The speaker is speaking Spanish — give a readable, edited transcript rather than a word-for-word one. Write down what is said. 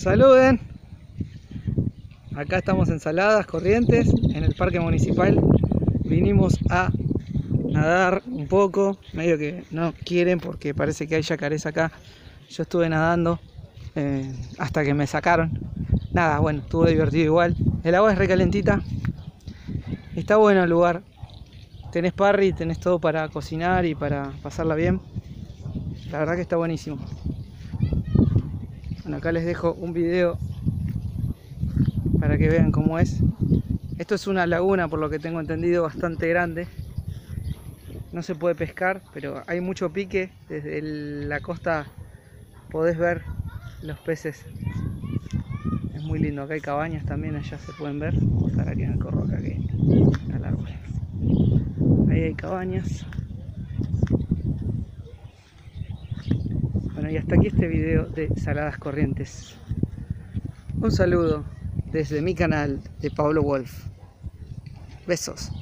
Saluden. Acá estamos en Saladas, Corrientes, en el parque municipal. Vinimos a nadar un poco, medio que no quieren porque parece que hay yacarés acá. Yo estuve nadando hasta que me sacaron. Nada, bueno, estuvo divertido igual. El agua es recalentita. Está bueno el lugar. Tenés parry, tenés todo para cocinar y para pasarla bien. La verdad que está buenísimo. Bueno, acá les dejo un video para que vean cómo es. Esto es una laguna, por lo que tengo entendido, bastante grande. No se puede pescar, pero hay mucho pique. Desde la costa podés ver los peces. Es muy lindo. Acá hay cabañas también, allá se pueden ver. Vamos a estar aquí en el corro, acá que al árbol. Ahí hay cabañas. Bueno, y hasta aquí este video de Saladas, Corrientes. Un saludo desde mi canal de Pablo Wolff. Besos.